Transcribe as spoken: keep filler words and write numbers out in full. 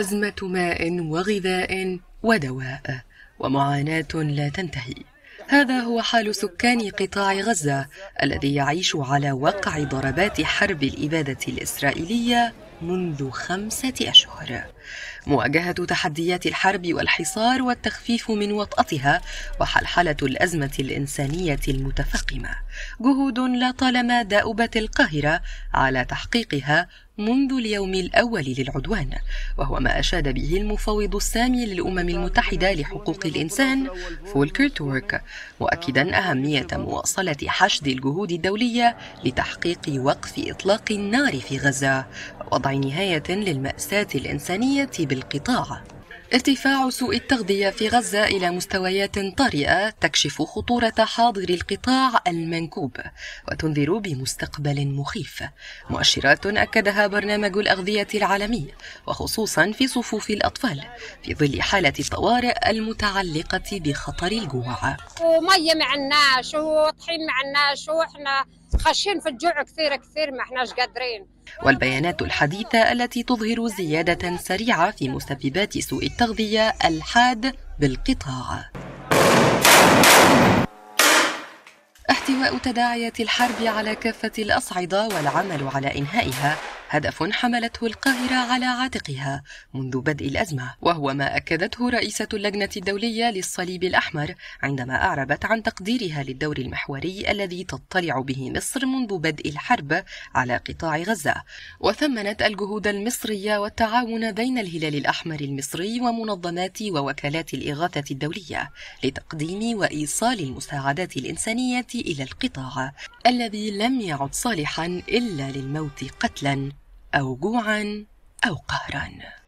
أزمة ماء وغذاء ودواء ومعاناة لا تنتهي. هذا هو حال سكان قطاع غزة الذي يعيش على وقع ضربات حرب الإبادة الإسرائيلية منذ خمسة أشهر. مواجهة تحديات الحرب والحصار والتخفيف من وطأتها وحلحلة الأزمة الإنسانية المتفاقمة، جهود لا طالما دأبت القاهرة على تحقيقها منذ اليوم الأول للعدوان، وهو ما أشاد به المفوض السامي للأمم المتحدة لحقوق الإنسان فولكر تورك، مؤكدا أهمية مواصلة حشد الجهود الدولية لتحقيق وقف إطلاق النار في غزة ووضع نهاية للمأساة الإنسانية بالقطاع. ارتفاع سوء التغذية في غزة إلى مستويات طارئة تكشف خطورة حاضر القطاع المنكوب وتنذر بمستقبل مخيف، مؤشرات أكدها برنامج الأغذية العالمي وخصوصا في صفوف الأطفال في ظل حالة الطوارئ المتعلقة بخطر الجوع. ومية ما عناش وطحين ما عناش وإحنا خاشين في الجوع كثير كثير ما احناش قادرين. والبيانات الحديثة التي تظهر زيادة سريعة في مسببات سوء التغذية الحاد بالقطاع. احتواء تداعيات الحرب على كافة الأصعدة والعمل على إنهائها هدف حملته القاهرة على عاتقها منذ بدء الأزمة، وهو ما أكدته رئيسة اللجنة الدولية للصليب الأحمر عندما أعربت عن تقديرها للدور المحوري الذي تضطلع به مصر منذ بدء الحرب على قطاع غزة، وثمنت الجهود المصرية والتعاون بين الهلال الأحمر المصري ومنظمات ووكالات الإغاثة الدولية لتقديم وإيصال المساعدات الإنسانية إلى القطاع الذي لم يعد صالحا إلا للموت قتلا أو جوعا أو قهرا.